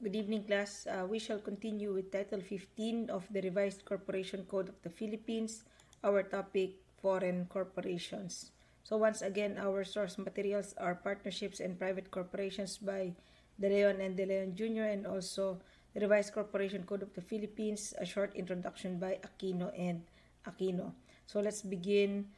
Good evening, class. We shall continue with Title 15 of the Revised Corporation Code of the Philippines, our topic, Foreign Corporations. So once again, our source materials are Partnerships and Private Corporations by De Leon and De Leon, Jr. and also the Revised Corporation Code of the Philippines, a short introduction by Aquino and Aquino. So let's begin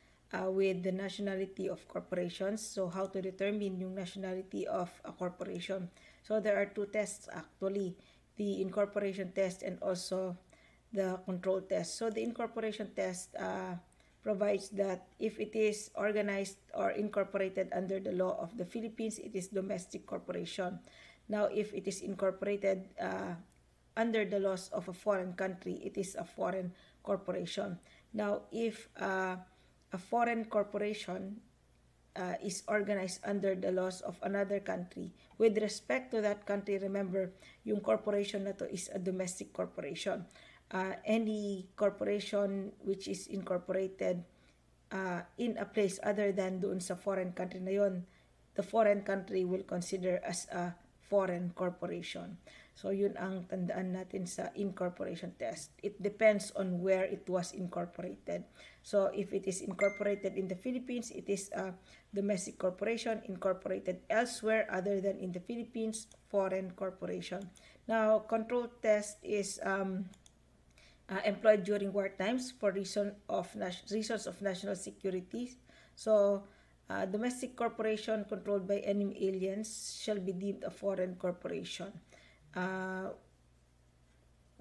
with the nationality of corporations. So how to determine yung nationality of a corporation. So there are two tests actually, the incorporation test and also the control test. So the incorporation test provides that if it is organized or incorporated under the law of the Philippines, it is domestic corporation. Now, if it is incorporated under the laws of a foreign country, it is a foreign corporation. Now, if a foreign corporation is organized under the laws of another country, with respect to that country, remember, yung corporation na to is a domestic corporation. Any corporation which is incorporated in a place other than doon sa foreign country na yon, the foreign country will consider as a foreign corporation. So yun ang tandaan natin sa incorporation test. It depends on where it was incorporated. So if it is incorporated in the Philippines, it is a domestic corporation. Incorporated elsewhere other than in the Philippines, foreign corporation. Now, control test is employed during war times for reasons of national security. So domestic corporation controlled by enemy aliens shall be deemed a foreign corporation.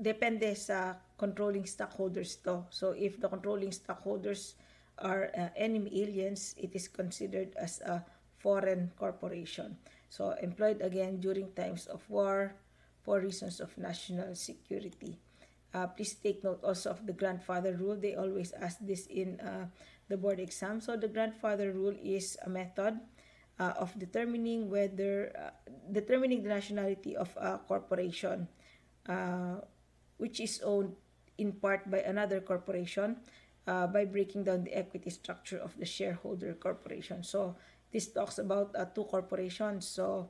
Depende sa controlling stockholders to. So if the controlling stockholders are enemy aliens, it is considered as a foreign corporation. So employed again during times of war for reasons of national security. Please take note also of the grandfather rule. They always ask this in the board exam. So the grandfather rule is a method of determining whether the nationality of a corporation which is owned in part by another corporation by breaking down the equity structure of the shareholder corporation. So this talks about two corporations. So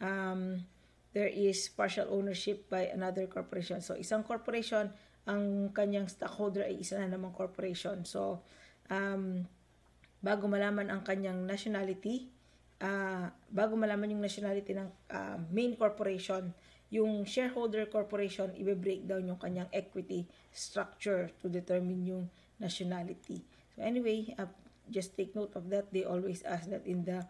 there is partial ownership by another corporation. So isang corporation, ang kanyang stockholder ay isa na namang corporation. So bago malaman ang kanyang nationality, bago malaman yung nationality ng main corporation, yung shareholder corporation, ibe-breakdown yung kanyang equity structure to determine yung nationality. So anyway, just take note of that. They always ask that in the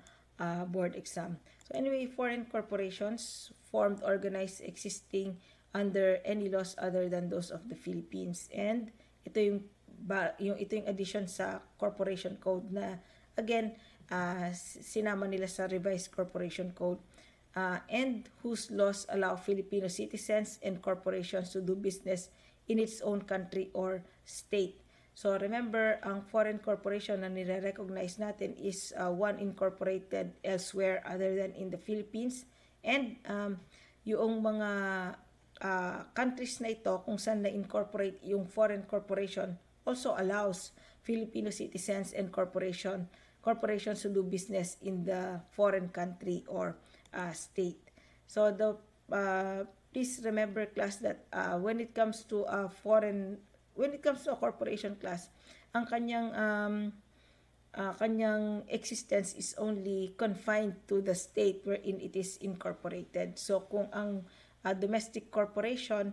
board exam. So anyway, foreign corporations formed, organized, existing under any laws other than those of the Philippines. And ito yung addition sa corporation code na again sinama nila sa revised corporation code and whose laws allow Filipino citizens and corporations to do business in its own country or state. So remember, ang foreign corporation na nire-recognize natin is one incorporated elsewhere other than in the Philippines. And yung mga countries na ito kung saan na-incorporate yung foreign corporation also allows Filipino citizens and corporations to do business in the foreign country or state. So please remember, class, that when it comes to a corporation, class, ang kanyang existence is only confined to the state wherein it is incorporated. So kung ang domestic corporation,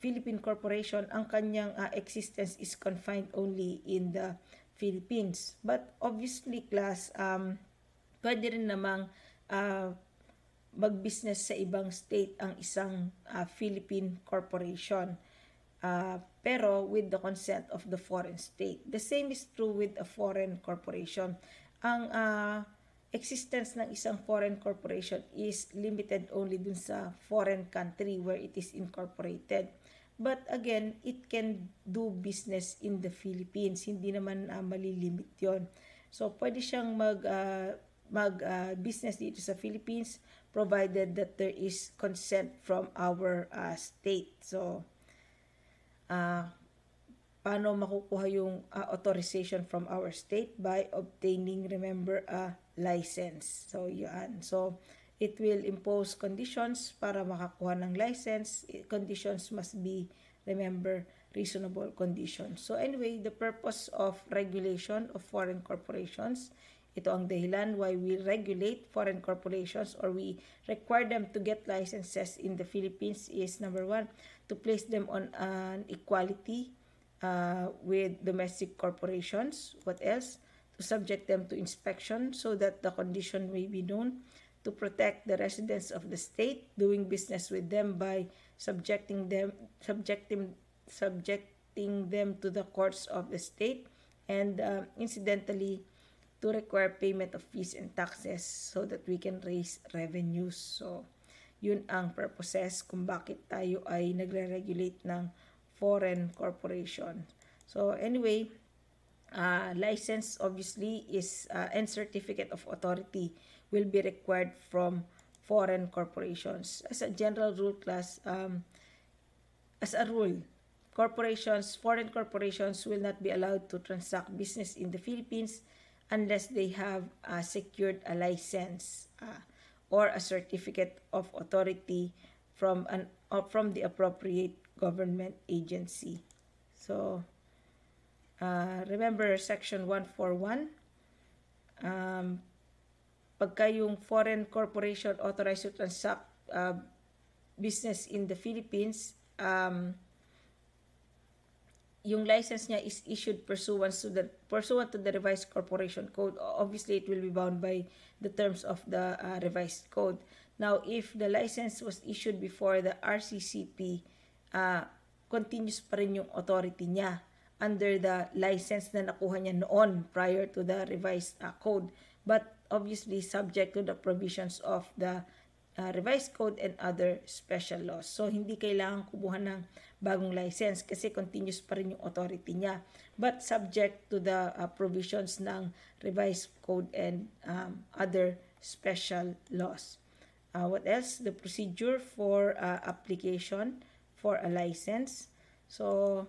Philippine corporation, ang kanyang existence is confined only in the Philippines. But obviously, class, pwede rin namang mag-business sa ibang state ang isang Philippine corporation. Pero with the consent of the foreign state. The same is true with a foreign corporation. Ang existence ng isang foreign corporation is limited only dun sa foreign country where it is incorporated. But again, it can do business in the Philippines. Hindi naman malilimit yun. So pwede siyang mag-business dito sa Philippines provided that there is consent from our state. So paano makukuha yung authorization from our state? By obtaining, remember, a license. So, yan. So, It will impose conditions para makakuha ng license. Conditions must be, remember, reasonable conditions. So anyway, the purpose of regulation of foreign corporations, ito ang dahilan why we regulate foreign corporations or we require them to get licenses in the Philippines is, number one, to place them on an equality with domestic corporations. What else? To subject them to inspection so that the condition may be known. To protect the residents of the state, doing business with them by subjecting them to the courts of the state, and incidentally, to require payment of fees and taxes so that we can raise revenues. So, yun ang purposes kung bakit tayo ay nagre-regulate ng foreign corporation. So, anyway, license obviously is, and certificate of authority will be required from foreign corporations. As a general rule, class, as a rule, foreign corporations will not be allowed to transact business in the Philippines unless they have secured a license or a certificate of authority from the appropriate government agency. So, remember Section 141. Pagka yung foreign corporation authorized to transact business in the Philippines, yung license niya is issued pursuant to the Revised Corporation Code. Obviously, it will be bound by the terms of the Revised Code. Now, if the license was issued before the RCCP, continues pa rin yung authority niya under the license na nakuha niya noon prior to the Revised Code. But obviously subject to the provisions of the Revised Code and other special laws. So, hindi kailangan kumuha ng bagong license kasi continuous pa rin yung authority niya. But subject to the provisions ng Revised Code and other special laws. What else? The procedure for application for a license. So,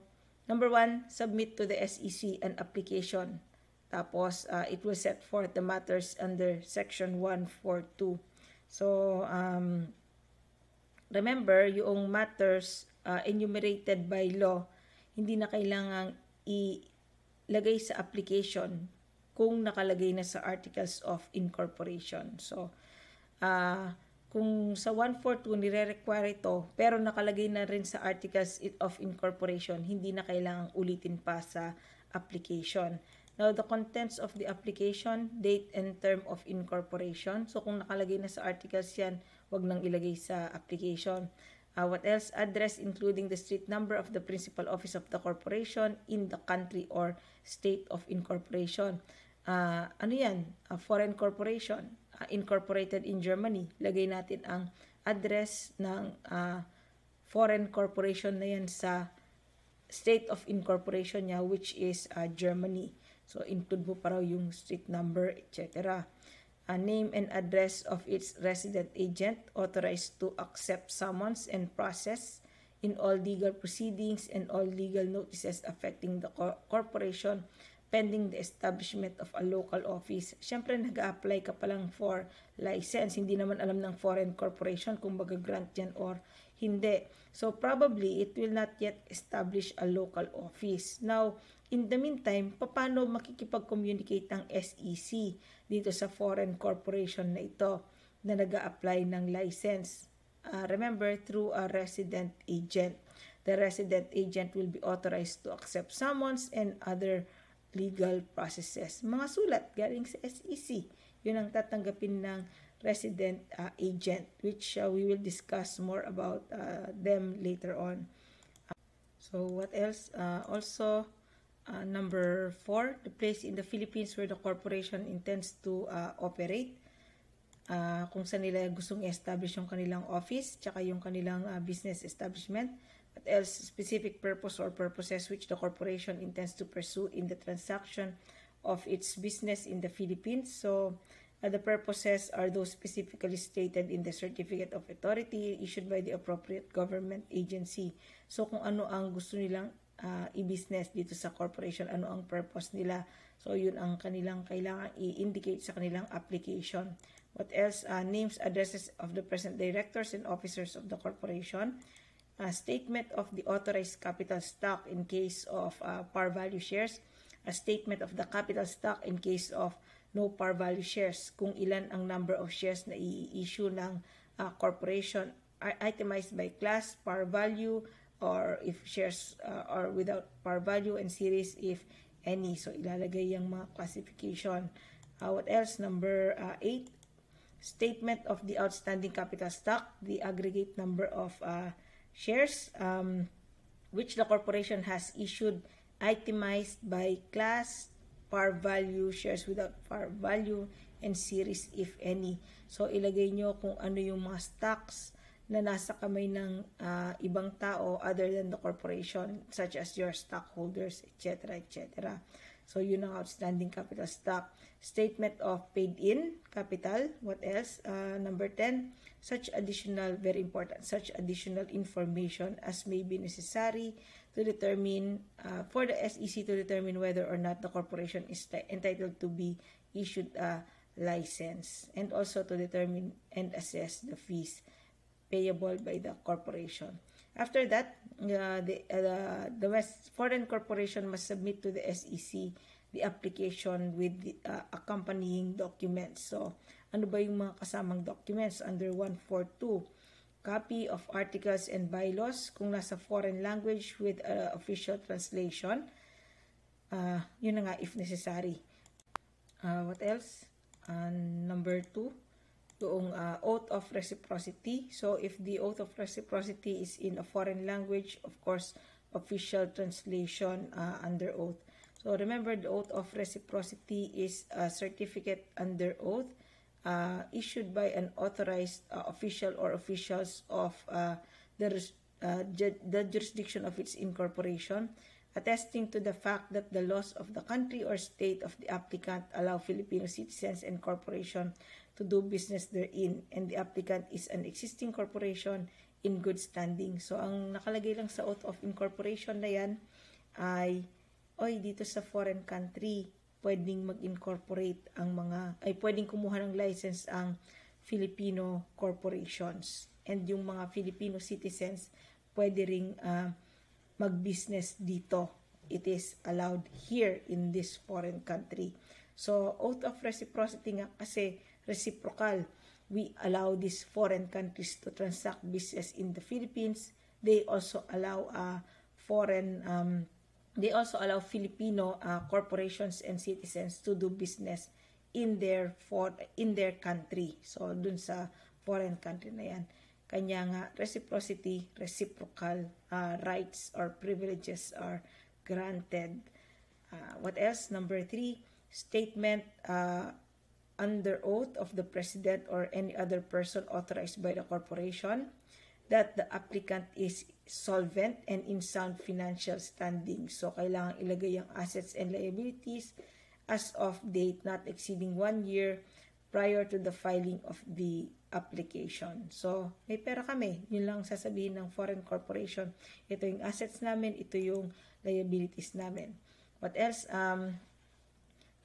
number one, submit to the SEC an application. Tapos, it will set forth the matters under Section 142. So, remember, yung matters enumerated by law, hindi na kailangang ilagay sa application kung nakalagay na sa Articles of Incorporation. So, kung sa 142 nire-require ito, pero nakalagay na rin sa Articles of Incorporation, hindi na kailangang ulitin pa sa application. Now, the contents of the application, date and term of incorporation. So, kung nakalagay na sa articles yan, wag nang ilagay sa application. What else? Address including the street number of the principal office of the corporation in the country or state of incorporation. Ano yan? A foreign corporation incorporated in Germany. Lagay natin ang address ng foreign corporation na yan sa state of incorporation niya, which is Germany. So, include mo pa raw yung street number, etc. Name and address of its resident agent authorized to accept summons and process in all legal proceedings and all legal notices affecting the corporation pending the establishment of a local office. Siyempre, nag-a-apply ka palang for license. Hindi naman alam ng foreign corporation kung mag-grant yan or hindi. So, probably, it will not yet establish a local office. Now, in the meantime, paano makikipag-communicate ang SEC dito sa foreign corporation na ito na nag-a-apply ng license? Remember, through a resident agent. The resident agent will be authorized to accept summons and other legal processes. Mga sulat galing sa SEC. Yun ang tatanggapin ng resident agent, which we will discuss more about them later on. So, what else? Also, number 4, the place in the Philippines where the corporation intends to operate. Kung saan nila gustong establish yung kanilang office, tsaka yung kanilang business establishment. What else? Specific purpose or purposes which the corporation intends to pursue in the transaction of its business in the Philippines. So, the purposes are those specifically stated in the certificate of authority issued by the appropriate government agency. So, kung ano ang gusto nilang i-business dito sa corporation, ano ang purpose nila. So, yun ang kanilang kailangan i-indicate sa kanilang application. What else? Names, addresses of the present directors and officers of the corporation. A statement of the authorized capital stock in case of par value shares. A statement of the capital stock in case of no par value shares. Kung ilan ang number of shares na i-issue ng corporation, itemized by class, par value, or if shares are without par value, and series if any. So, ilalagay yung mga classification. What else? Number 8. Statement of the outstanding capital stock, the aggregate number of shares which the corporation has issued, itemized by class, par value, shares without par value, and series if any. So ilagay nyo kung ano yung mga stocks na nasa kamay ng ibang tao other than the corporation, such as your stockholders, etc., etc. So, yun ang outstanding capital stock. Statement of paid-in capital. What else? Number 10, such additional, very important, such additional information as may be necessary to determine, for the SEC to determine whether or not the corporation is entitled to be issued a license, and also to determine and assess the fees payable by the corporation. After that, the foreign corporation must submit to the SEC the application with the, accompanying documents. So, ano ba yung mga kasamang documents under 142? Copy of articles and bylaws kung nasa foreign language with official translation. Yun na nga if necessary. What else? Number 2. Yung oath of reciprocity. So, if the oath of reciprocity is in a foreign language, of course, official translation under oath. So, remember, the oath of reciprocity is a certificate under oath issued by an authorized official or officials of the jurisdiction of its incorporation, attesting to the fact that the laws of the country or state of the applicant allow Filipino citizens and corporation to do business therein, and the applicant is an existing corporation in good standing. So, ang nakalagay lang sa oath of incorporation na yan ay, oy, dito sa foreign country, pwedeng mag-incorporate ang mga, ay pwedeng kumuha ng license ang Filipino corporations. And yung mga Filipino citizens, pwede ring mag-business dito. It is allowed here in this foreign country. So, oath of reciprocity nga kasi, reciprocal. We allow these foreign countries to transact business in the Philippines. They also allow Filipino corporations and citizens to do business in their country. So dun sa foreign country na yan, kanya nga reciprocity, reciprocal rights or privileges are granted. What else? Number 3, statement under oath of the president or any other person authorized by the corporation that the applicant is solvent and in sound financial standing. So, kailangan ilagay ang assets and liabilities as of date not exceeding 1 year prior to the filing of the application. So, may pera kami. Yun lang sasabihin ng foreign corporation. Ito yung assets namin, ito yung liabilities namin. What else?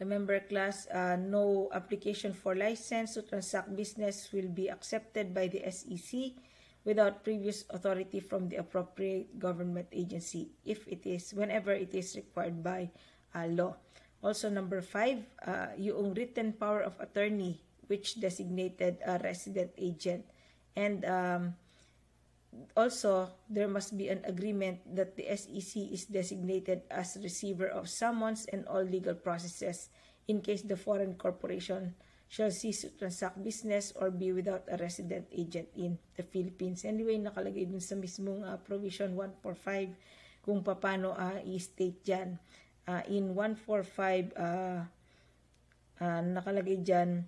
Remember, class, no application for license to transact business will be accepted by the SEC without previous authority from the appropriate government agency whenever it is required by law. Also, number 5, yung written power of attorney which designated a resident agent. And also, there must be an agreement that the SEC is designated as receiver of summons and all legal processes in case the foreign corporation shall cease to transact business or be without a resident agent in the Philippines. Anyway, nakalagay dun sa mismong provision 145 kung paano i-state dyan. In 145, nakalagay dyan,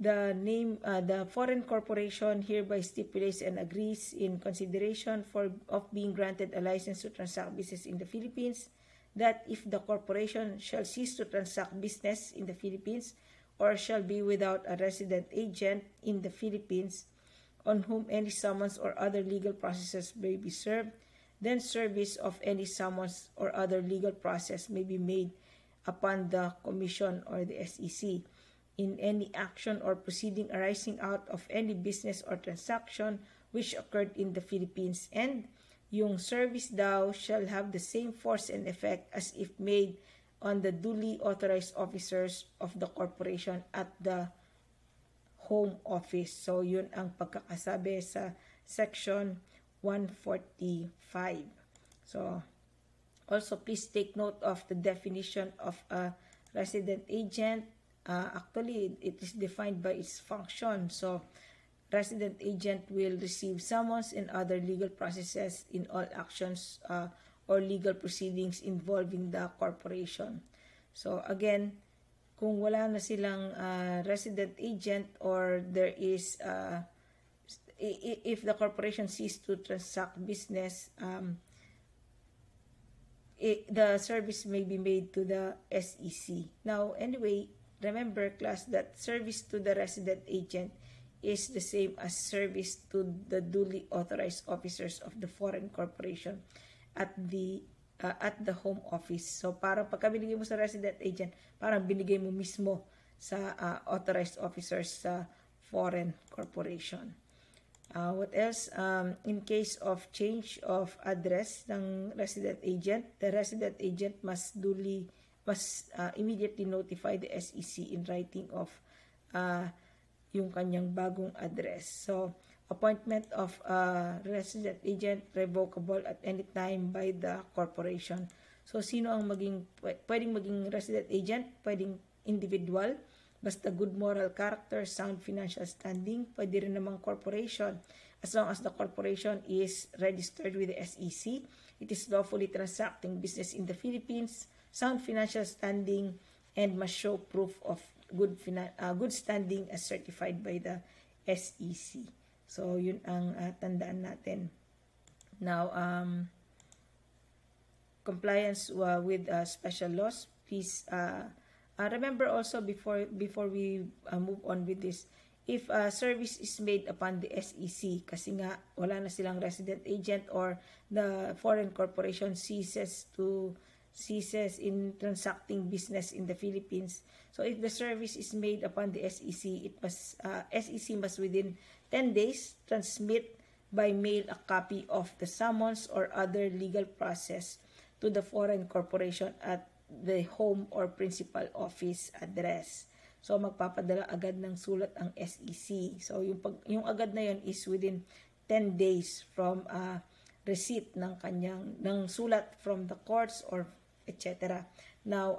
the foreign corporation hereby stipulates and agrees in consideration of being granted a license to transact business in the Philippines that if the corporation shall cease to transact business in the Philippines or shall be without a resident agent in the Philippines on whom any summons or other legal processes may be served, then service of any summons or other legal process may be made upon the Commission or the SEC. in any action or proceeding arising out of any business or transaction which occurred in the Philippines, and yung service thou shall have the same force and effect as if made on the duly authorized officers of the corporation at the home office. So, yun ang pagkakasabi sa section 145. So, also please take note of the definition of a resident agent. Actually, it is defined by its function. So, resident agent will receive summons and other legal processes in all actions or legal proceedings involving the corporation. So again, kung wala na silang resident agent, or there is, if the corporation ceases to transact business, the service may be made to the SEC. Now, anyway, remember class that service to the resident agent is the same as service to the duly authorized officers of the foreign corporation at the home office. So parang pagka binigay mo sa resident agent, parang binigay mo mismo sa authorized officers sa foreign corporation. What else? In case of change of address ng resident agent, the resident agent must immediately notify the SEC in writing of yung kanyang bagong address. So, appointment of a resident agent revocable at any time by the corporation. So, sino ang pwedeng maging resident agent? Pwedeng individual, basta good moral character, sound financial standing. Pwede rin namang corporation. As long as the corporation is registered with the SEC, it is lawfully transacting business in the Philippines, sound financial standing, and must show proof of good standing as certified by the SEC. So, yun ang tandaan natin. Now, compliance with special laws. Please remember also before we move on with this, if service is made upon the SEC, kasi nga wala na silang resident agent or the foreign corporation ceases in transacting business in the Philippines. So if the service is made upon the SEC, SEC must within 10 days transmit by mail a copy of the summons or other legal process to the foreign corporation at the home or principal office address. So magpapadala agad ng sulat ang SEC. So yung agad na yun is within 10 days from receipt ng kanyang sulat from the courts or etc. Now,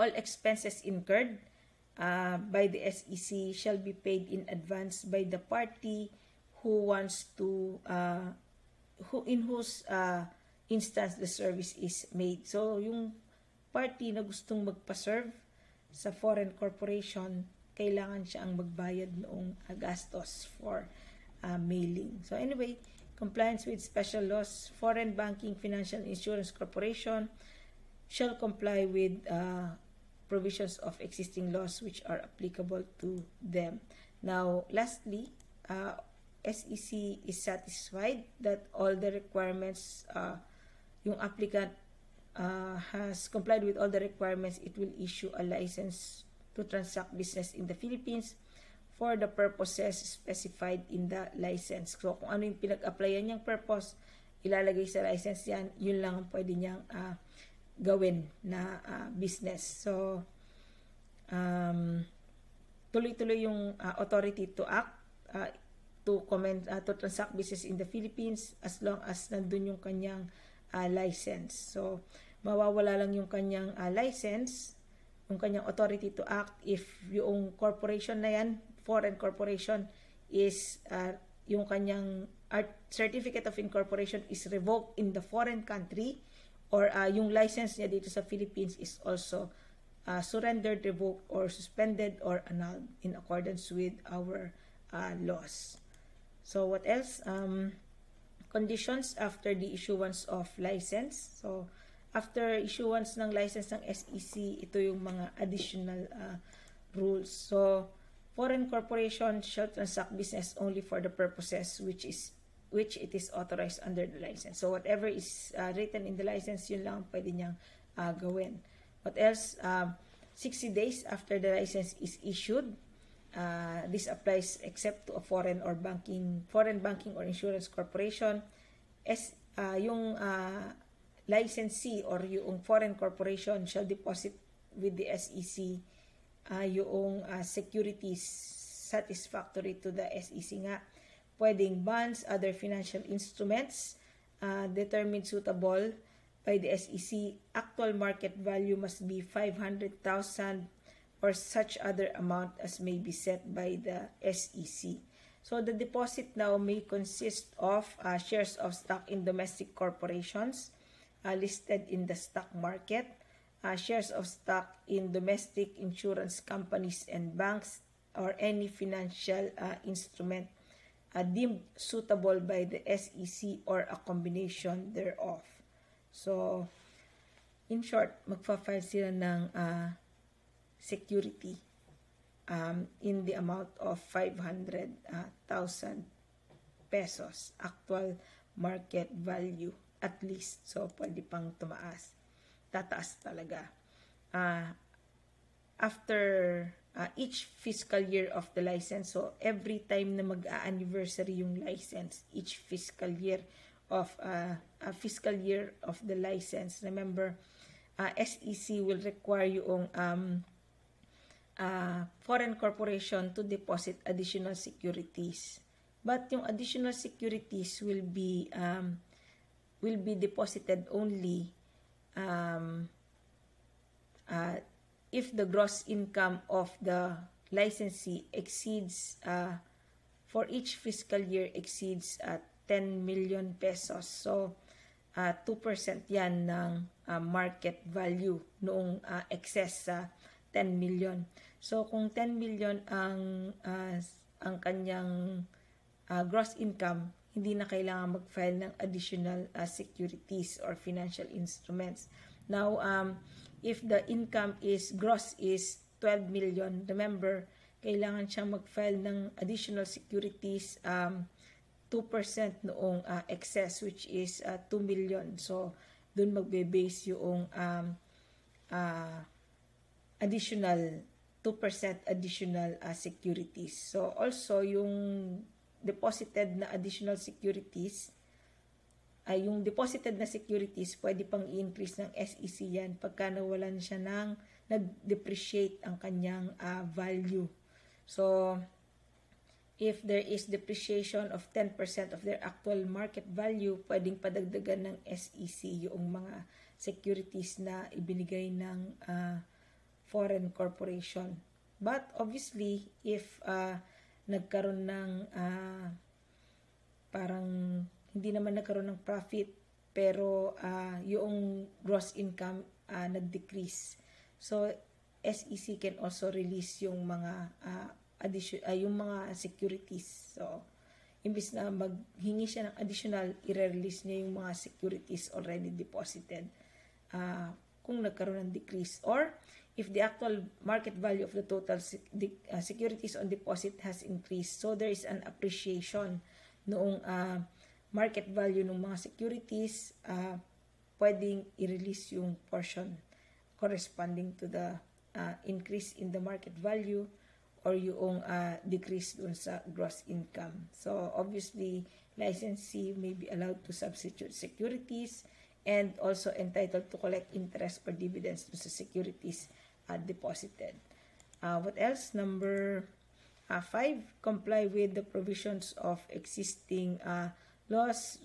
all expenses incurred by the SEC shall be paid in advance by the party in whose instance the service is made. So, yung party na gustong magpa-serve sa foreign corporation, kailangan siya ang magbayad noong gastos for mailing. So, anyway, compliance with special laws. Foreign banking, financial, insurance corporation shall comply with provisions of existing laws which are applicable to them. Now, lastly, SEC is satisfied that all the requirements, yung applicant has complied with all the requirements, it will issue a license to transact business in the Philippines for the purposes specified in the license. So, kung ano yung pinag-applyan niyang purpose, ilalagay sa license yan, yun lang ang pwede niyang gawin na business. So, tuloy-tuloy yung authority to act, to transact business in the Philippines as long as nandun yung kanyang license. So, mawawala lang yung kanyang license, yung kanyang authority to act if yung corporation na yan, foreign corporation, is yung kanyang certificate of incorporation is revoked in the foreign country, or yung license niya dito sa Philippines is also surrendered, revoked, or suspended, or annulled in accordance with our laws. So what else? Conditions after the issuance of license. So after issuance ng license ng SEC, ito yung mga additional rules. So foreign corporation shall transact business only for the purposes which it is authorized under the license. So whatever is written in the license, yun lang pwede niyang gawin. What else? 60 days after the license is issued. This applies except to a foreign banking or insurance corporation. Yung licensee or yung foreign corporation shall deposit with the SEC yung securities satisfactory to the SEC nga. Pwedeng bonds, other financial instruments determined suitable by the SEC. Actual market value must be 500,000 or such other amount as may be set by the SEC. So the deposit now may consist of shares of stock in domestic corporations listed in the stock market, shares of stock in domestic insurance companies and banks, or any financial instrument deemed suitable by the SEC or a combination thereof. So, in short, magpa-file sila ng security in the amount of 500,000 pesos, actual market value at least. So, pwede pang tumaas. Tataas talaga. After each fiscal year of the license, so every time na mag-anniversary yung license, each fiscal year of the license, remember, SEC will require yung foreign corporation to deposit additional securities, but yung additional securities will be deposited only if the gross income of the licensee exceeds for each fiscal year exceeds 10 million pesos. So 2% yan ng market value noong excess sa 10 million. So kung 10 million ang kanyang gross income, hindi na kailangan mag-file ng additional securities or financial instruments. Now, if the income is gross is 12 million, remember, kailangan siyang mag-file ng additional securities 2% noong excess, which is 2 million. So, dun magbe-base yung additional 2% additional securities. So also yung deposited na additional securities ay yung deposited na securities pwede pang i-increase ng SEC yan pagka nawalan siya ng nag-depreciate ang kanyang value. So if there is depreciation of 10% of their actual market value, pwedeng padagdagan ng SEC yung mga securities na ibinigay ng foreign corporation. But obviously, if nagkaroon ng parang hindi naman nagkaroon ng profit, pero yung gross income nag-decrease. So, SEC can also release yung mga yung mga securities. So, imbis na maghingi siya ng additional, i-release niya yung mga securities already deposited kung nagkaroon ng decrease. Or, if the actual market value of the total securities on deposit has increased, so there is an appreciation noong market value ng mga securities, pwedeng i-release yung portion corresponding to the increase in the market value or yung decrease dun sa gross income. So obviously, licensee may be allowed to substitute securities and also entitled to collect interest or dividends to the securities deposited. What else? Number 5, comply with the provisions of existing laws,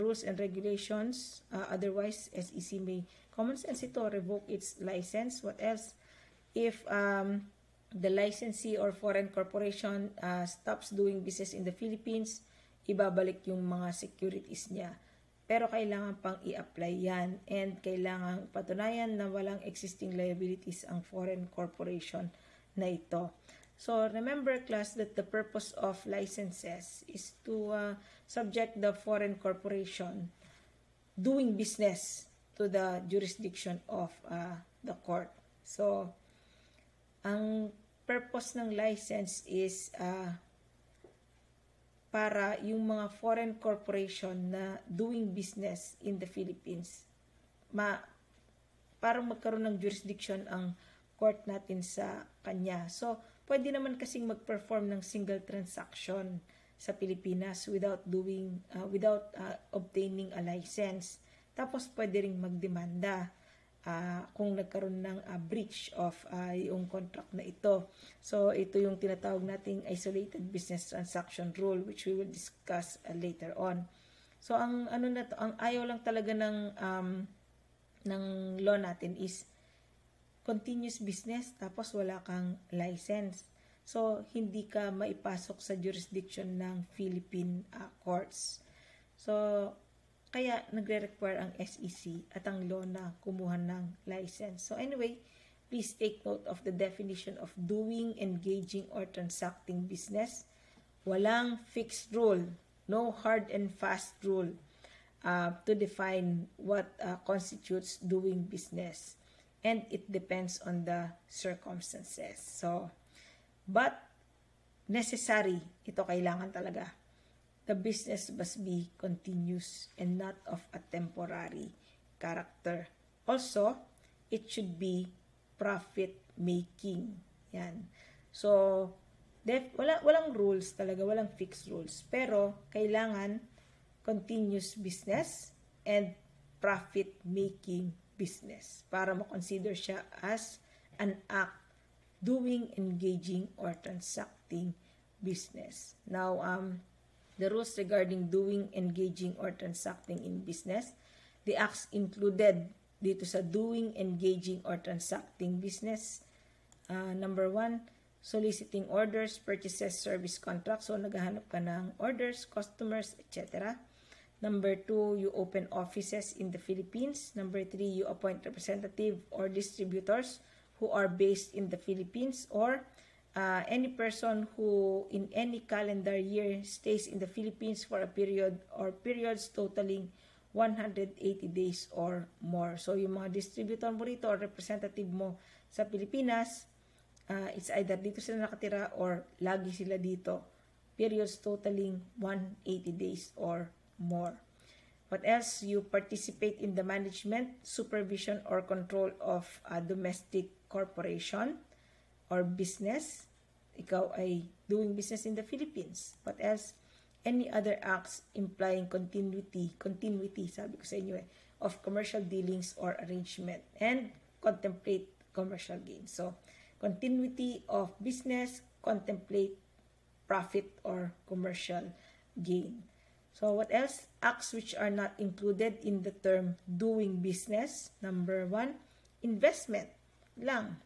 rules, and regulations. Otherwise, SEC may, common sense ito, revoke its license. What else? If the licensee or foreign corporation stops doing business in the Philippines, ibabalik yung mga securities niya. Pero kailangan pang i-apply yan and kailangan patunayan na walang existing liabilities ang foreign corporation na ito. So, remember class that the purpose of licenses is to subject the foreign corporation doing business to the jurisdiction of the court. So, ang purpose ng license is para yung mga foreign corporation na doing business in the Philippines, para magkaroon ng jurisdiction ang court natin sa kanya. So, pwede naman kasing mag-perform ng single transaction sa Pilipinas without obtaining a license. Tapos, pwede rin magdemanda kung nagkaroon ng breach of yung contract na ito. So, ito yung tinatawag nating isolated business transaction rule, which we will discuss later on. So, ang ano na to, ang ayaw lang talaga ng law natin is continuous business tapos wala kang license. So, hindi ka maipasok sa jurisdiction ng Philippine courts. So, kaya nagre-require ang SEC at ang law na kumuha ng license. So, anyway, please take note of the definition of doing, engaging, or transacting business. Walang fixed rule. No hard and fast rule to define what constitutes doing business. And it depends on the circumstances. So, but necessary, ito kailangan talaga. The business must be continuous and not of a temporary character. Also, it should be profit-making. Yan. So, walang rules talaga, walang fixed rules. Pero, kailangan continuous business and profit-making business para makonsider siya as an act doing, engaging, or transacting business. Now, the rules regarding doing, engaging, or transacting in business, the acts included dito sa doing, engaging, or transacting business. Number 1, soliciting orders, purchases, service contracts. So, naghahanap ka ng orders, customers, etc. Number 2, you open offices in the Philippines. Number 3, you appoint representative or distributors who are based in the Philippines or any person who in any calendar year stays in the Philippines for a period or periods totaling 180 days or more. So, yung mga distributor mo rito or representative mo sa Pilipinas, it's either dito sila nakatira or lagi sila dito. Periods totaling 180 days or more. What else? You participate in the management, supervision, or control of a domestic corporation or business. Ikaw ay doing business in the Philippines. What else? Any other acts implying continuity, sabi ko sa inyo of commercial dealings or arrangement and contemplate commercial gains. So, continuity of business, contemplate profit or commercial gain. So, what else? Acts which are not included in the term doing business. Number 1, investment lang.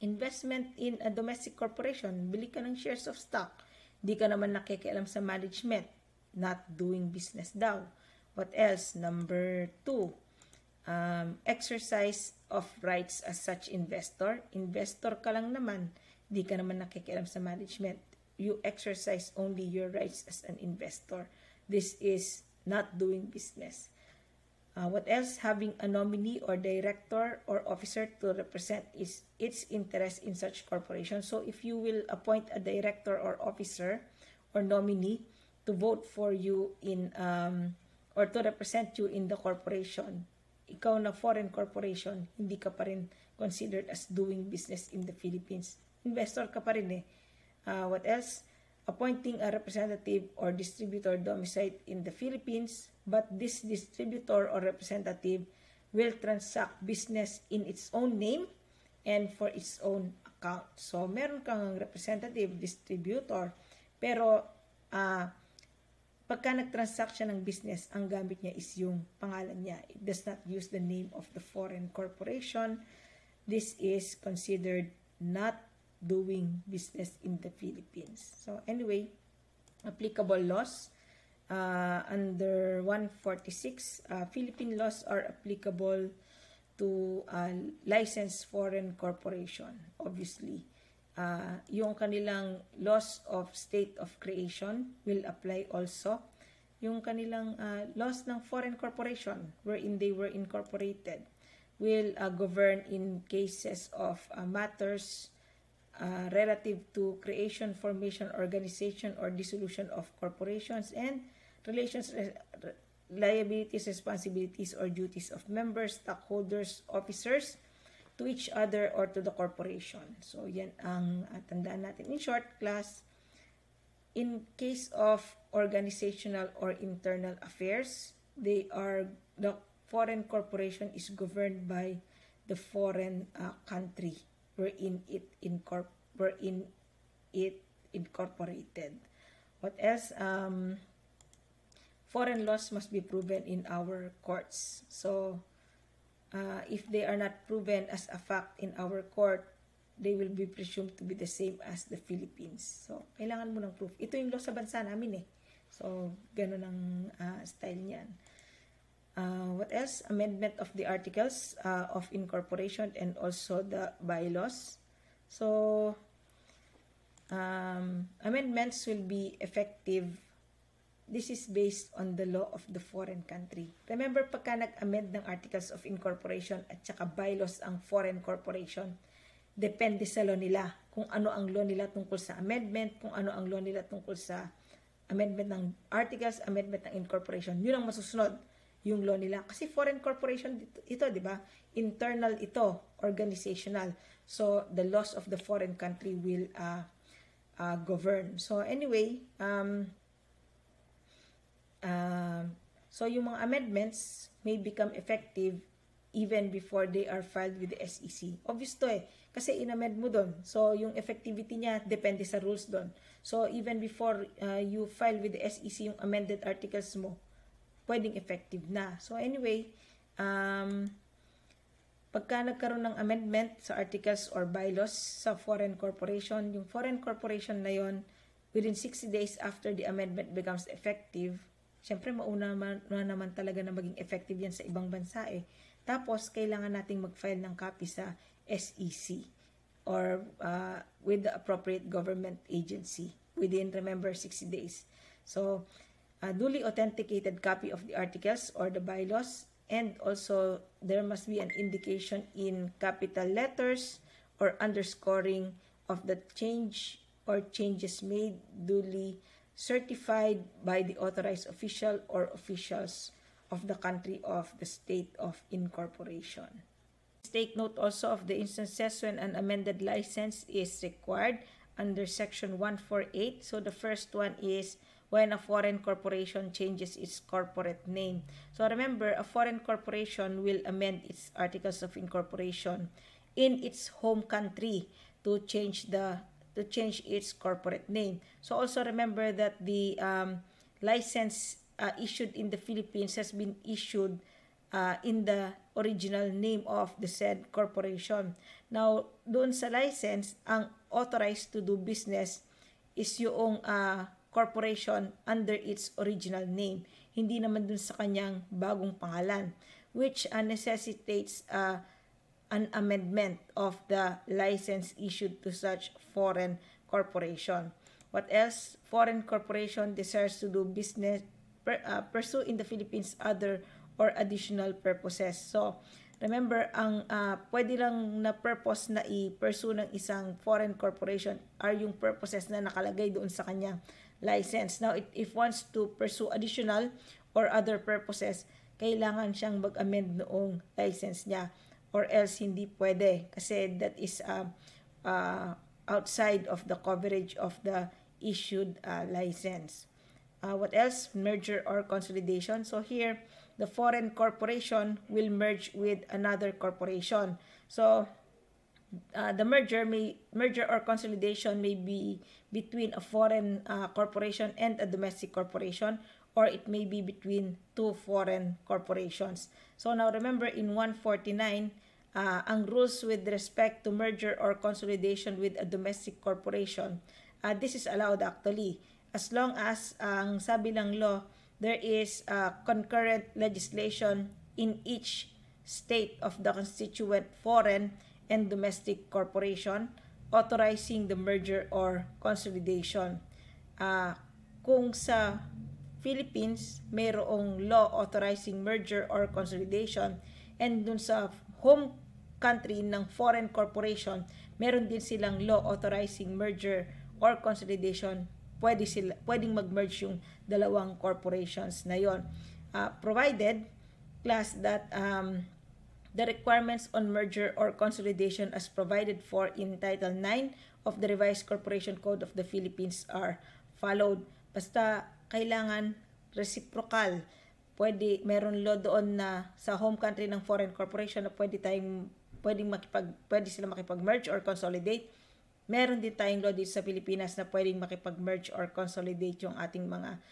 Investment in a domestic corporation. Bili ka ng shares of stock. Di ka naman nakikialam sa management. Not doing business daw. What else? Number 2, exercise of rights as such investor. Investor ka lang naman. Di ka naman nakikialam sa management. You exercise only your rights as an investor. This is not doing business. What else? Having a nominee or director or officer to represent its interest in such corporation. So, if you will appoint a director or officer or nominee to vote for you in or to represent you in the corporation, ikaw na foreign corporation, hindi ka pa rin considered as doing business in the Philippines. Investor ka pa rin eh. What else? Appointing a representative or distributor domiciled in the Philippines, but this distributor or representative will transact business in its own name and for its own account. So, meron kang representative, distributor, pero pagka nag-transact siya ng business, ang gamit niya is yung pangalan niya. It does not use the name of the foreign corporation. This is considered not doing business in the Philippines. So, anyway, applicable laws under 146, Philippine laws are applicable to licensed foreign corporation. Obviously, yung kanilang laws of state of creation will apply also. Yung kanilang laws ng foreign corporation wherein they were incorporated will govern in cases of matters relative to creation, formation, organization, or dissolution of corporations and relations, liabilities, responsibilities, or duties of members, stockholders, officers, to each other or to the corporation. So, yan ang tandaan natin. In short, class, in case of organizational or internal affairs, the foreign corporation is governed by the foreign country wherein it incorporated. What else? Foreign laws must be proven in our courts. So, if they are not proven as a fact in our court, they will be presumed to be the same as the Philippines. So, kailangan mo ng proof. Ito yung law sa bansa namin eh. So, ganun ang style niyan. What else? Amendment of the articles of incorporation and also the bylaws. So, amendments will be effective. This is based on the law of the foreign country. Remember, pagka nag-amend ng articles of incorporation at saka bylaws ang foreign corporation, depende sa law nila. Kung ano ang law nila tungkol sa amendment, kung ano ang law nila tungkol sa amendment ng articles, amendment ng incorporation, yun ang masusunod yung law nila. Kasi foreign corporation ito, di ba? Internal ito, organizational. So, the laws of the foreign country will govern. So, anyway, so yung mga amendments may become effective even before they are filed with the SEC. Obvious to eh, kasi in-amend mo doon. So, yung effectivity niya depende sa rules doon. So, even before you file with the SEC yung amended articles mo, pwedeng effective na. So, anyway, pagka nagkaroon ng amendment sa articles or bylaws sa foreign corporation, yung foreign corporation na yon, within 60 days after the amendment becomes effective, syempre mauna naman talaga na maging effective yan sa ibang bansa eh. Tapos, kailangan nating mag-file ng copy sa SEC or with the appropriate government agency within, remember, 60 days. So, a duly authenticated copy of the articles or the bylaws, and also there must be an indication in capital letters or underscoring of the change or changes made, duly certified by the authorized official or officials of the country of the state of incorporation. Take note also of the instances when an amended license is required under Section 148. So the first one is when a foreign corporation changes its corporate name. So remember, a foreign corporation will amend its articles of incorporation in its home country to change its corporate name. So also remember that the license issued in the Philippines has been issued in the original name of the said corporation. Now, doon sa license, ang authorized to do business is yung corporation under its original name. Hindi naman doon sa kanyang bagong pangalan, which necessitates an amendment of the license issued to such foreign corporation. What else? Foreign corporation desires to do business pursue in the Philippines other or additional purposes. So, remember, ang pwede lang na purpose na i-pursue ng isang foreign corporation are yung purposes na nakalagay doon sa kanyang license. Now, if wants to pursue additional or other purposes, kailangan siyang mag-amend noong license niya or else hindi pwede kasi that is outside of the coverage of the issued license. What else? Merger or consolidation. So here, the foreign corporation will merge with another corporation. So the merger or consolidation may be between a foreign corporation and a domestic corporation, or it may be between two foreign corporations. So now remember, in 149, ang rules with respect to merger or consolidation with a domestic corporation, this is allowed actually. As long as ang sabi ng law, there is concurrent legislation in each state of the constituent foreign and domestic corporation authorizing the merger or consolidation. Kung sa Philippines, mayroong law authorizing merger or consolidation, and dun sa home country ng foreign corporation, meron din silang law authorizing merger or consolidation, pwedeng mag-merge yung dalawang corporations na yon. Provided, class, that the requirements on merger or consolidation as provided for in Title 9 of the Revised Corporation Code of the Philippines are followed. Basta kailangan reciprocal. Pwede, meron law doon na sa home country ng foreign corporation na pwede sila makipag-merge or consolidate. Meron din tayong law dito sa Pilipinas na pwedeng makipag-merge or consolidate yung ating mga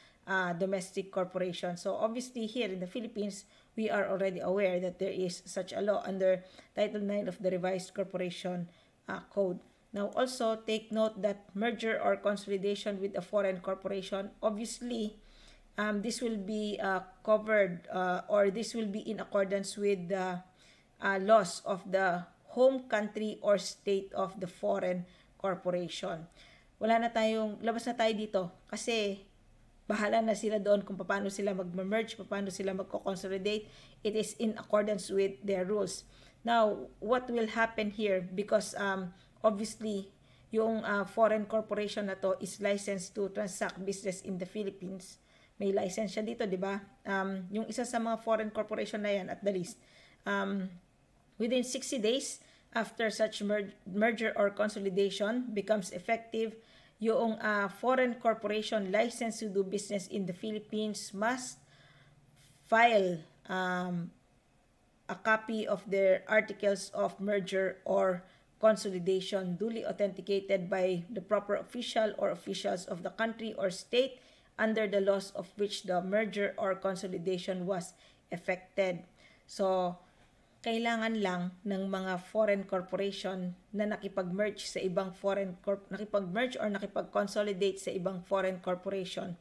domestic corporation. So obviously here in the Philippines, we are already aware that there is such a law under Title 9 of the Revised Corporation Code. Now also take note that merger or consolidation with a foreign corporation, obviously this will be covered or this will be in accordance with the laws of the home country or state of the foreign corporation. Wala na tayong, labas na tayo dito kasi bahala na sila doon kung paano sila mag-merge, paano sila mag-consolidate. It is in accordance with their rules. Now, what will happen here? Because obviously, yung foreign corporation na to is licensed to transact business in the Philippines. May license siya dito, di ba? Yung isa sa mga foreign corporation na yan at the least. Within 60 days after such merger or consolidation becomes effective, yung foreign corporation licensed to do business in the Philippines must file a copy of their articles of merger or consolidation duly authenticated by the proper official or officials of the country or state under the laws of which the merger or consolidation was effected. So, kailangan lang ng mga foreign corporation na nakipag-merge sa ibang foreign nakipag-merge or nakipag-consolidate sa ibang foreign corporation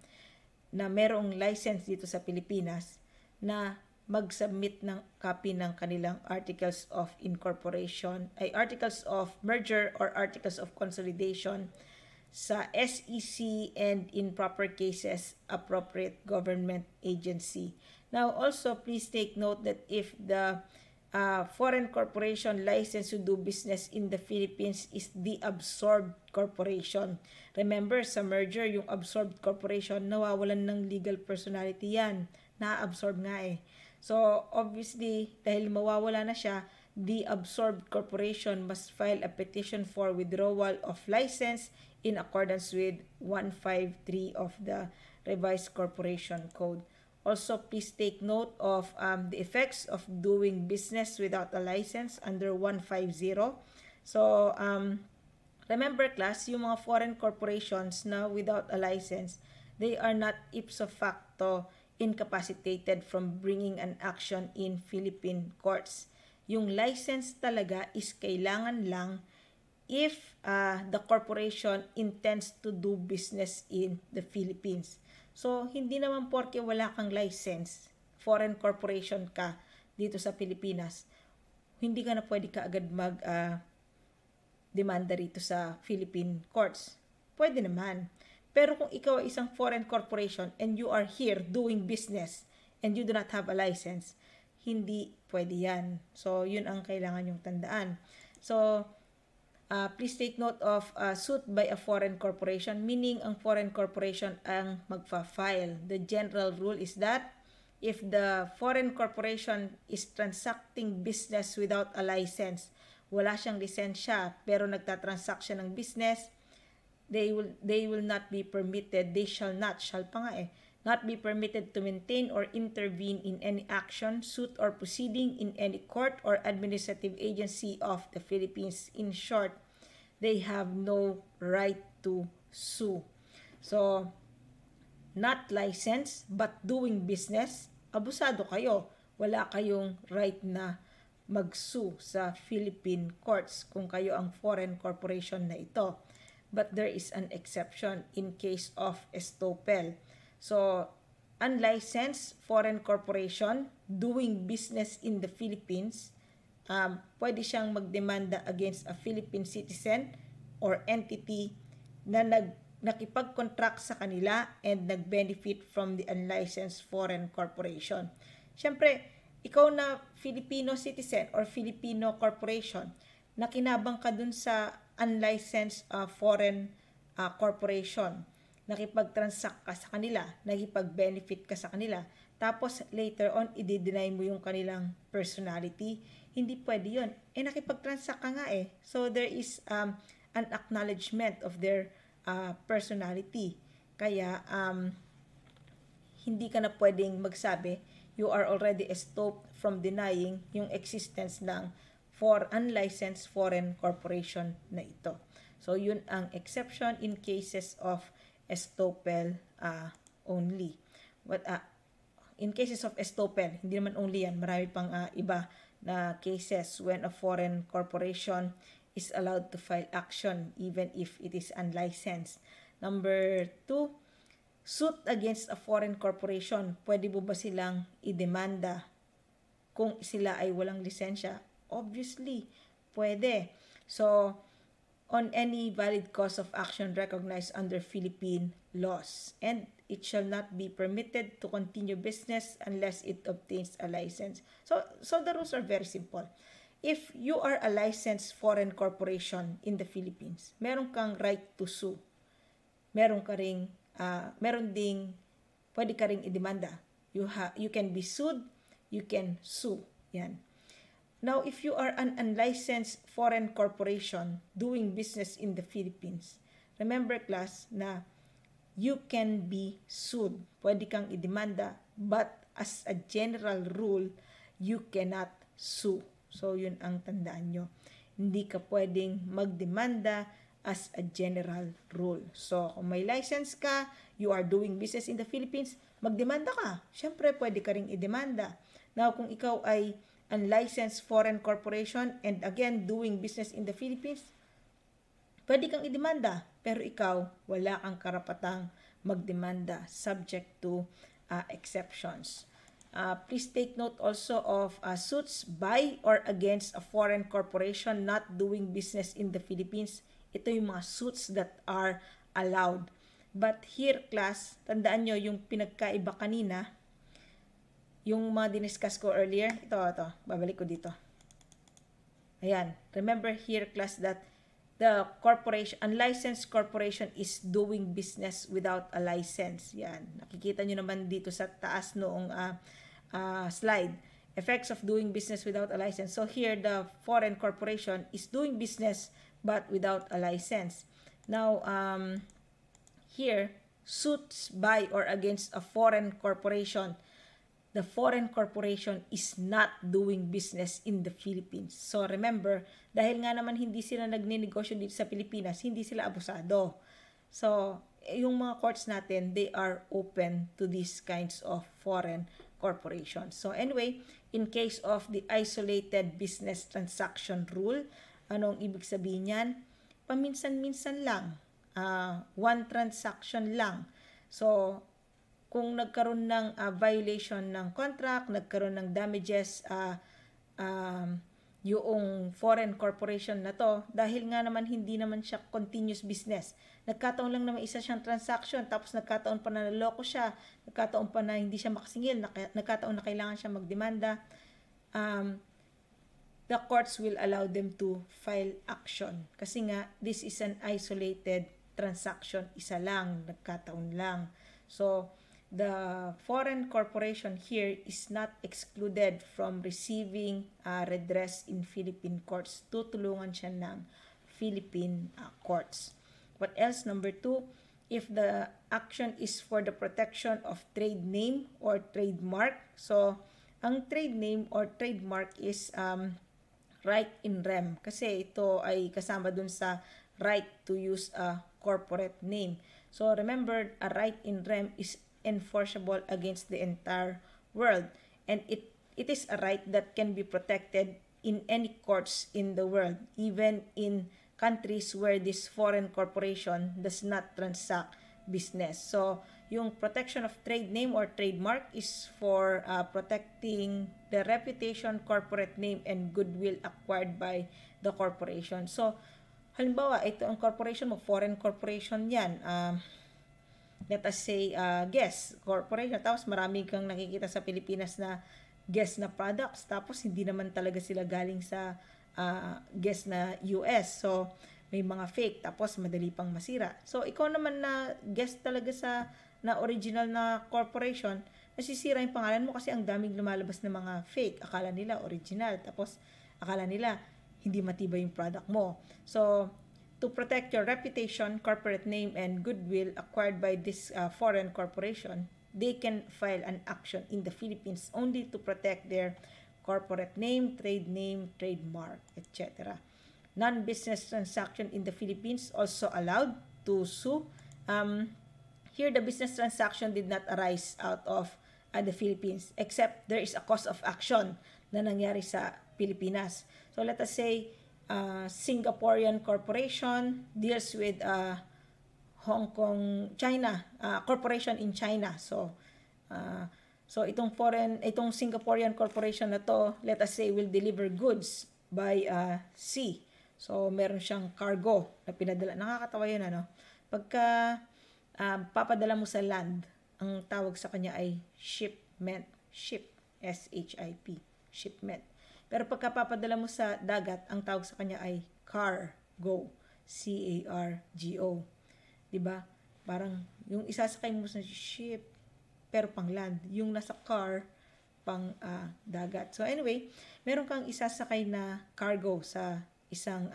na merong license dito sa Pilipinas na mag-submit ng copy ng kanilang articles of incorporation ay articles of merger or articles of consolidation sa SEC and in proper cases appropriate government agency. Now also please take note that if the foreign corporation licensed to do business in the Philippines is the absorbed corporation. Remember, sa merger, yung absorbed corporation, nawawalan ng legal personality yan. Na-absorb nga eh. So, obviously, dahil mawawala na siya, the absorbed corporation must file a petition for withdrawal of license in accordance with 153 of the Revised Corporation Code. Also, please take note of the effects of doing business without a license under 150. So, remember class, yung mga foreign corporations na without a license, they are not ipso facto incapacitated from bringing an action in Philippine courts. Yung license talaga is kailangan lang if the corporation intends to do business in the Philippines. So, hindi naman porke wala kang license, foreign corporation ka dito sa Pilipinas, hindi ka na pwede ka agad mag-demanda rito sa Philippine courts. Pwede naman. Pero kung ikaw ay isang foreign corporation and you are here doing business and you do not have a license, hindi pwede yan. So, yun ang kailangan yung tandaan. So, please take note of suit by a foreign corporation, meaning ang foreign corporation ang magfa-file. The general rule is that if the foreign corporation is transacting business without a license, wala siyang lisensya pero nagtatransact siya ng business, they will not be permitted, they shall not be permitted to maintain or intervene in any action, suit or proceeding in any court or administrative agency of the Philippines. In short, they have no right to sue. So, not licensed but doing business, abusado kayo. Wala kayong right na mag-sue sa Philippine courts kung kayo ang foreign corporation na ito. But there is an exception in case of estoppel. So, unlicensed foreign corporation doing business in the Philippines, pwede siyang magdemanda against a Philippine citizen or entity na nakipag-contract sa kanila and nag-benefit from the unlicensed foreign corporation. Siyempre, ikaw na Filipino citizen or Filipino corporation, nakinabang ka dun sa unlicensed foreign corporation, nakipag-transact ka sa kanila, nakipag-benefit ka sa kanila, tapos later on, i-deny mo yung kanilang personality. Hindi pwede yun. Eh, nakipag-transact ka nga eh. So, there is an acknowledgement of their personality. Kaya, hindi ka na pwedeng magsabi, you are already stopped from denying yung existence ng for unlicensed foreign corporation na ito. So, yun ang exception in cases of estoppel only. But, in cases of estoppel, hindi naman only yan, marami pang iba na cases when a foreign corporation is allowed to file action even if it is unlicensed. Number 2, suit against a foreign corporation. Pwede po ba silang idemanda kung sila ay walang lisensya? Obviously, pwede. So, on any valid cause of action recognized under Philippine laws. And it shall not be permitted to continue business unless it obtains a license. So the rules are very simple. If you are a licensed foreign corporation in the Philippines, meron kang right to sue. Meron ding, pwede ka ring idemanda. You can be sued, you can sue. Yan. Now, if you are an unlicensed foreign corporation doing business in the Philippines, remember class na you can be sued. Pwede kang idemanda, but as a general rule, you cannot sue. So, yun ang tandaan nyo. Hindi ka pwedeng magdemanda as a general rule. So, kung may license ka, you are doing business in the Philippines, magdemanda ka. Siyempre, pwede ka ring idemanda. Now, kung ikaw ay unlicensed foreign corporation and again doing business in the Philippines, pwede kang idemanda pero ikaw wala kang karapatang magdemanda subject to exceptions. Please take note also of suits by or against a foreign corporation not doing business in the Philippines. Ito yung mga suits that are allowed. But here class, tandaan nyo yung pinagkaiba kanina. Yung mga diniscuss ko earlier, ito, babalik ko dito. Ayan, remember here class that the corporation, unlicensed corporation is doing business without a license. Yan, nakikita nyo naman dito sa taas noong slide. Effects of doing business without a license. So here, the foreign corporation is doing business but without a license. Now, here, suits by or against a foreign corporation. The foreign corporation is not doing business in the Philippines. So remember, dahil nga naman hindi sila nagninegosyo dito sa Pilipinas, hindi sila abusado. So yung mga courts natin, they are open to these kinds of foreign corporations. So anyway, in case of the isolated business transaction rule, anong ibig sabihin yan? Paminsan-minsan lang. One transaction lang. So, kung nagkaroon ng violation ng contract, nagkaroon ng damages yung foreign corporation na to, dahil nga naman hindi naman siya continuous business. Nagkataon lang naman isa siyang transaction, tapos nagkataon pa na naloko siya, nagkataon pa na hindi siya makasingil, nagkataon na kailangan siya magdemanda, the courts will allow them to file action. Kasi nga, this is an isolated transaction, isa lang, nagkataon lang. So, the foreign corporation here is not excluded from receiving redress in Philippine courts. Tutulungan siya ng Philippine courts. What else? Number 2, if the action is for the protection of trade name or trademark. So, ang trade name or trademark is right in rem. Kasi ito ay kasama dun sa right to use a corporate name. So, remember, a right in rem is enforceable against the entire world, and it is a right that can be protected in any courts in the world, even in countries where this foreign corporation does not transact business. So yung protection of trade name or trademark is for protecting the reputation, corporate name, and goodwill acquired by the corporation. So halimbawa, ito ang corporation mo, foreign corporation yan, let us say, guess corporation. Tapos marami kang nakikita sa Pilipinas na guess na products. Tapos hindi naman talaga sila galing sa guess na US. So may mga fake. Tapos madali pang masira. So ikaw naman na guess talaga sa na original na corporation, nasisira yung pangalan mo kasi ang daming lumalabas na mga fake. Akala nila original, tapos akala nila hindi matibay yung product mo. So, to protect your reputation, corporate name, and goodwill acquired by this foreign corporation, they can file an action in the Philippines only to protect their corporate name, trademark, etc. Non-business transaction in the Philippines also allowed to sue. Here, the business transaction did not arise out of the Philippines, except there is a cause of action na nangyari sa Pilipinas. So, let us say, Singaporean corporation deals with corporation in China. So, itong Singaporean corporation na to, let us say, will deliver goods by sea. So, meron siyang cargo na pinadala. Nakakatawa yun, ano? Pagka papadala mo sa land, ang tawag sa kanya ay shipment. Ship, S-H-I-P, shipment. Pero pagkapapadala mo sa dagat, ang tawag sa kanya ay cargo. C-A-R-G-O. Diba? Parang yung isasakay mo sa ship, pero pang land. Yung nasa car, pang dagat. So anyway, meron kang isasakay na cargo sa isang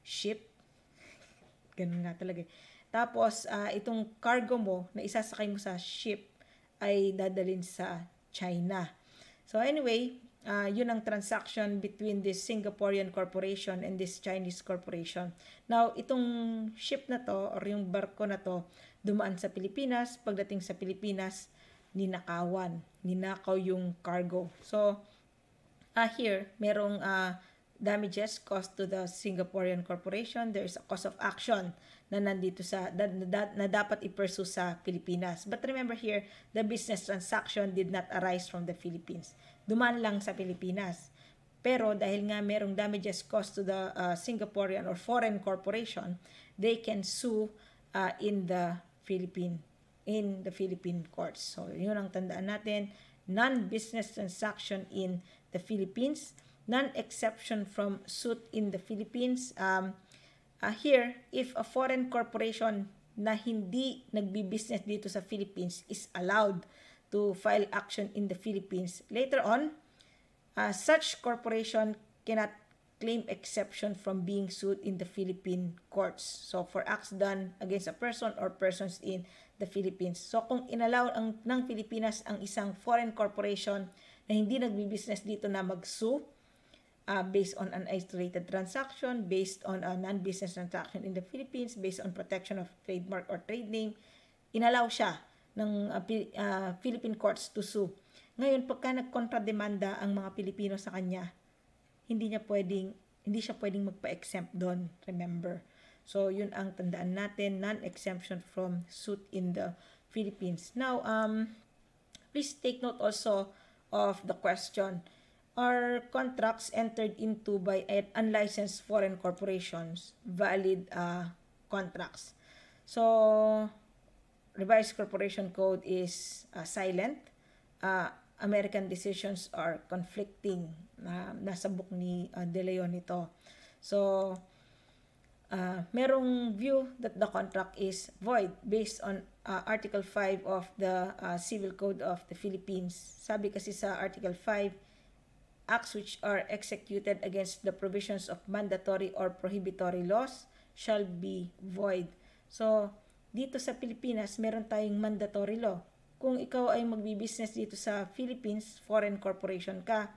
ship. Ganun nga talaga. Tapos, itong cargo mo na isasakay mo sa ship ay dadalhin sa China. So anyway, yun ang transaction between this Singaporean corporation and this Chinese corporation. Now, itong ship na to or yung barko na to dumaan sa Pilipinas. Pagdating sa Pilipinas, ninakaw yung cargo. So, here, merong damages caused to the Singaporean corporation. There is a cause of action na nandito na dapat i-pursue sa Pilipinas. But remember here, the business transaction did not arise from the Philippines. Duman lang sa Pilipinas. Pero dahil nga merong damages caused to the Singaporean or foreign corporation, they can sue in the Philippine courts. So, yun ang tandaan natin. Non-business transaction in the Philippines. Non-exception from suit in the Philippines. Here, if a foreign corporation na hindi nagbi-business dito sa Philippines is allowed to file action in the Philippines. Later on, such corporation cannot claim exception from being sued in the Philippine courts. So, for acts done against a person or persons in the Philippines. So, kung inalaw ng Pilipinas ang isang foreign corporation na hindi nagbi-business dito na mag-sue based on an isolated transaction, based on a non-business transaction in the Philippines, based on protection of trademark or trade name, inalaw siya ng Philippine courts to sue. Ngayon, pagka nagkontrademanda ang mga Pilipino sa kanya, hindi siya pwedeng magpa-exempt doon, remember. So, yun ang tandaan natin, non-exemption from suit in the Philippines. Now, please take note also of the question. Are contracts entered into by unlicensed foreign corporations valid contracts? So, Revised Corporation Code is silent. American decisions are conflicting. Nasa book ni De Leon ito. So, merong view that the contract is void based on Article 5 of the Civil Code of the Philippines. Sabi kasi sa Article 5, acts which are executed against the provisions of mandatory or prohibitory laws shall be void. So, dito sa Pilipinas, meron tayong mandatory law. Kung ikaw ay magbi-business dito sa Philippines, foreign corporation ka,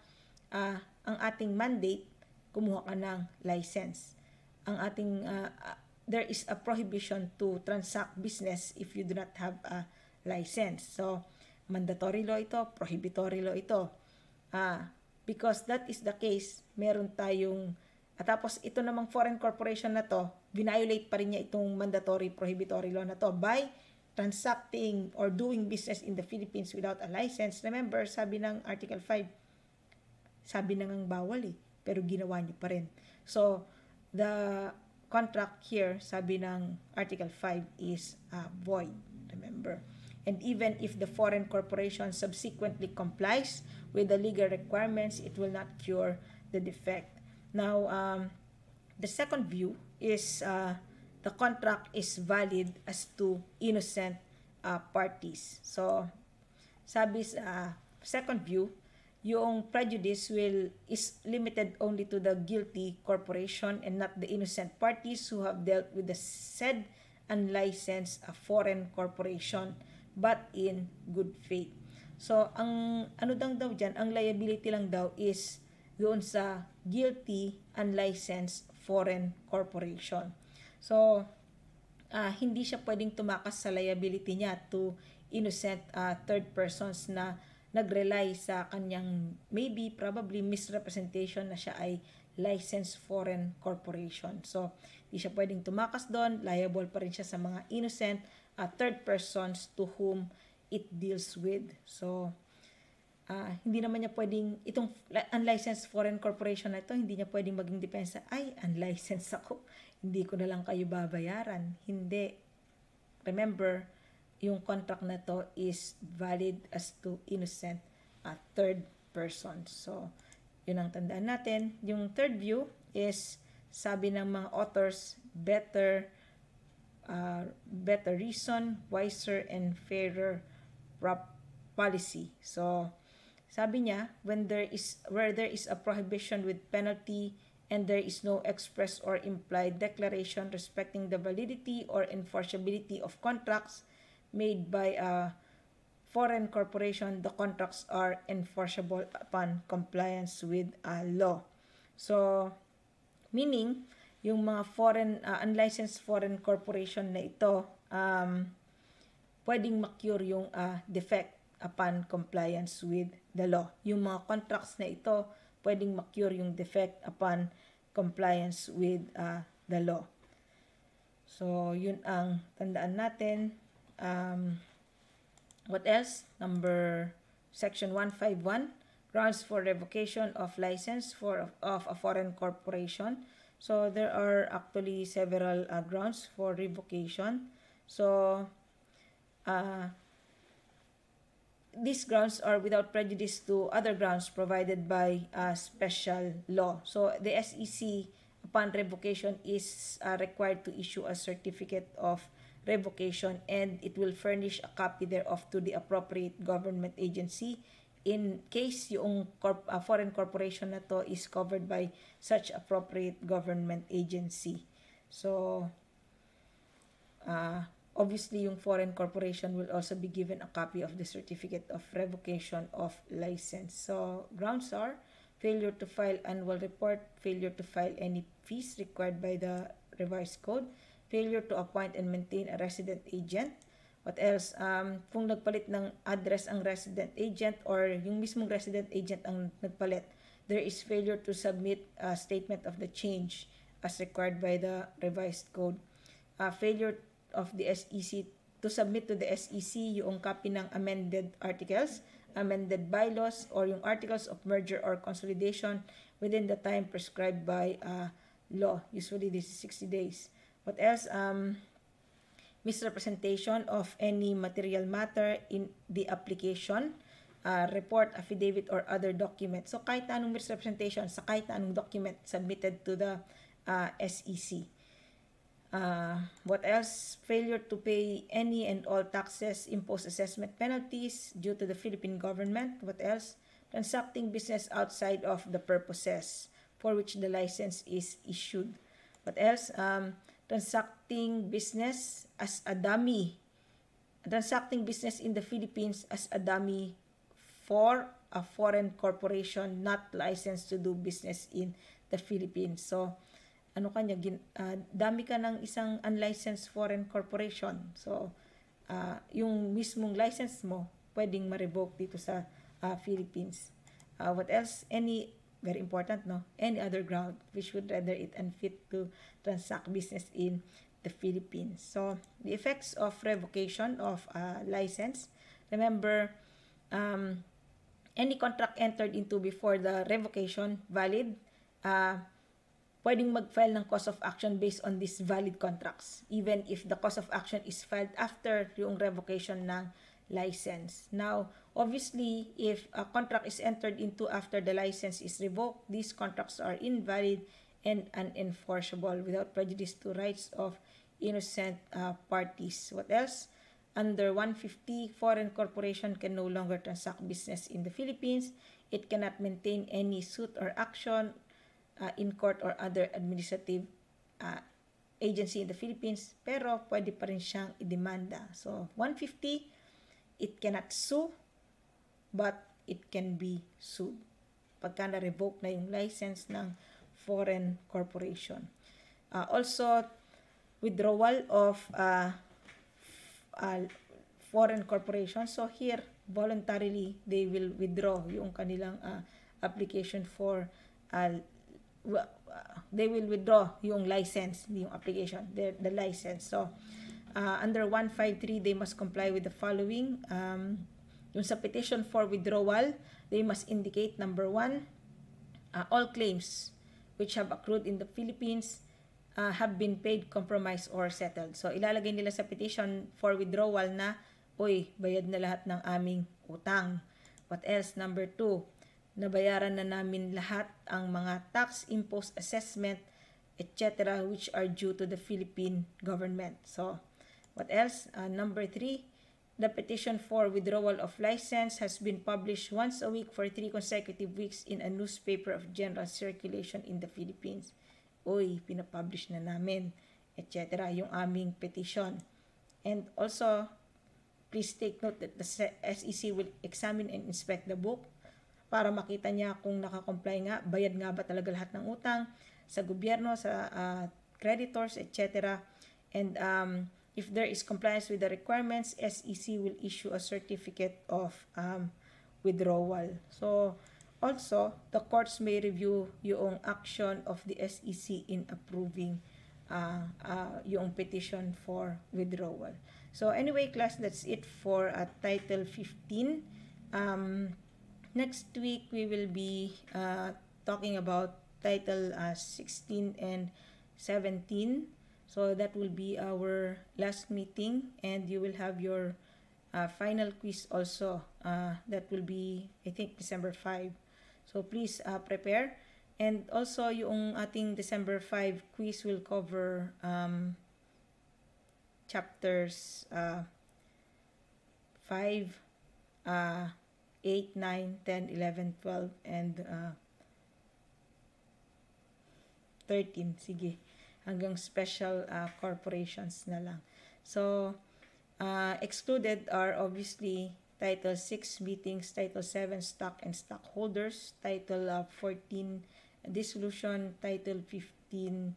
ang ating mandate, kumuha ka ng license. Ang ating, there is a prohibition to transact business if you do not have a license. So, mandatory law ito, prohibitory law ito. Because that is the case, meron tayong, at tapos ito namang foreign corporation na to, violate pa rin niya itong mandatory prohibitory law na to by transacting or doing business in the Philippines without a license. Remember, sabi ng Article 5, sabi na ngang bawal eh, pero ginawa niyo pa rin. So, the contract here, sabi ng Article 5 is void, remember. And even if the foreign corporation subsequently complies with the legal requirements, it will not cure the defect. Now, the second view is the contract is valid as to innocent parties. So, sabi sa second view, yung prejudice is limited only to the guilty corporation and not the innocent parties who have dealt with the said unlicensed foreign corporation but in good faith. So, ang ano lang daw dyan, ang liability lang daw is doon sa guilty unlicensed foreign corporation. So, hindi siya pwedeng tumakas sa liability niya to innocent third persons na nag-rely sa kanyang maybe, probably misrepresentation na siya ay licensed foreign corporation. So, di siya pwedeng tumakas doon. Liable pa rin siya sa mga innocent third persons to whom it deals with. So, hindi naman niya pwedeng, itong unlicensed foreign corporation na ito, hindi niya pwedeng maging depensa, ay, unlicensed ako. Hindi ko na lang kayo babayaran. Hindi. Remember, yung contract na to is valid as to innocent third person. So, yun ang tandaan natin. Yung third view is, sabi ng mga authors, better reason, wiser and fairer policy. So, sabi niya, where there is a prohibition with penalty and there is no express or implied declaration respecting the validity or enforceability of contracts made by a foreign corporation, the contracts are enforceable upon compliance with a law. So, meaning, yung mga foreign, unlicensed foreign corporation na ito, pwedeng ma-cure yung defect upon compliance with the law. Yung mga contracts na ito, pwedeng ma-cure yung defect upon compliance with the law. So, yun ang tandaan natin. What else? Section 151, grounds for revocation of license of a foreign corporation. So, there are actually several grounds for revocation. So, these grounds are without prejudice to other grounds provided by special law. So, the SEC, upon revocation, is required to issue a certificate of revocation, and it will furnish a copy thereof to the appropriate government agency in case yung foreign corporation na to is covered by such appropriate government agency. So, obviously, yung foreign corporation will also be given a copy of the certificate of revocation of license. So, grounds are failure to file annual report, failure to file any fees required by the revised code, failure to appoint and maintain a resident agent. What else? Kung nagpalit ng address ang resident agent or yung mismong resident agent ang nagpalit, there is failure to submit a statement of the change as required by the revised code. Failure of the SEC to submit to the SEC yung copy ng amended articles, amended bylaws, or yung articles of merger or consolidation within the time prescribed by law. Usually, this is 60 days. What else? Misrepresentation of any material matter in the application, report, affidavit, or other document. So, kahit anong misrepresentation sa kahit anong document submitted to the SEC. What else? Failure to pay any and all taxes, imposed assessment penalties due to the Philippine government. What else? Transacting business outside of the purposes for which the license is issued. What else? Transacting business as a dummy. Transacting business in the Philippines as a dummy for a foreign corporation not licensed to do business in the Philippines. So, ano kanya, dummy ka ng isang unlicensed foreign corporation. So, yung mismong license mo, pwedeng ma-revoke dito sa Philippines. What else? Very important, no? Any other ground which would render it unfit to transact business in the Philippines. So, the effects of revocation of license. Remember, any contract entered into before the revocation valid, pwedeng mag-file ng cause of action based on these valid contracts, even if the cause of action is filed after yung revocation ng license. Now, obviously, if a contract is entered into after the license is revoked, these contracts are invalid and unenforceable without prejudice to rights of innocent parties. What else? Under 150, foreign corporation can no longer transact business in the Philippines. It cannot maintain any suit or action in court or other administrative agency in the Philippines, pero pwede pa rin siyang idemanda. So, 150, it cannot sue, but it can be sued pagka na-revoke na yung license ng foreign corporation. Also, withdrawal of foreign corporation. So here, voluntarily, they will withdraw yung kanilang application for, they will withdraw yung license, yung application, the license. So, under 153, they must comply with the following. Yung sa petition for withdrawal, they must indicate, number one, all claims which have accrued in the Philippines have been paid, compromised, or settled. So, ilalagay nila sa petition for withdrawal na, uy, bayad na lahat ng aming utang. What else? Number two, nabayaran na namin lahat ang mga tax, impost, assessment, etc. which are due to the Philippine government. So, what else? Number three, the petition for withdrawal of license has been published once a week for 3 consecutive weeks in a newspaper of general circulation in the Philippines. Uy, pinapublish na namin, etc. yung aming petition. And also, please take note that the SEC will examine and inspect the book para makita niya kung nakakomply nga, bayad nga ba talaga lahat ng utang sa gobyerno, sa creditors, etc. And if there is compliance with the requirements, SEC will issue a certificate of withdrawal. So, also, the courts may review yung action of the SEC in approving yung petition for withdrawal. So anyway, class, that's it for Title 15. Next week, we will be talking about Title 16 and 17. So that will be our last meeting, and you will have your final quiz also. That will be, I think, December 5. So please prepare. And also, yung ating December 5 quiz will cover chapters 5, 8, 9, 10, 11, 12, and 13. Sige, hanggang special corporations na lang. So, excluded are obviously Title 6 meetings, Title 7 stock and stockholders, Title 14 dissolution, Title 15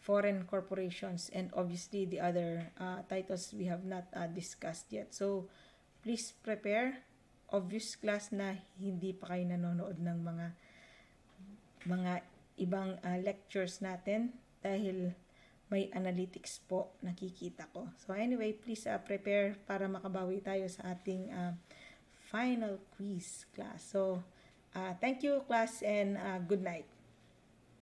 foreign corporations, and obviously the other titles we have not discussed yet. So please prepare. Obvious, class, na hindi pa kayo nanonood ng mga ibang lectures natin dahil may analytics po nakikita ko. So anyway, please prepare para makabawi tayo sa ating final quiz, class. So thank you, class, and good night.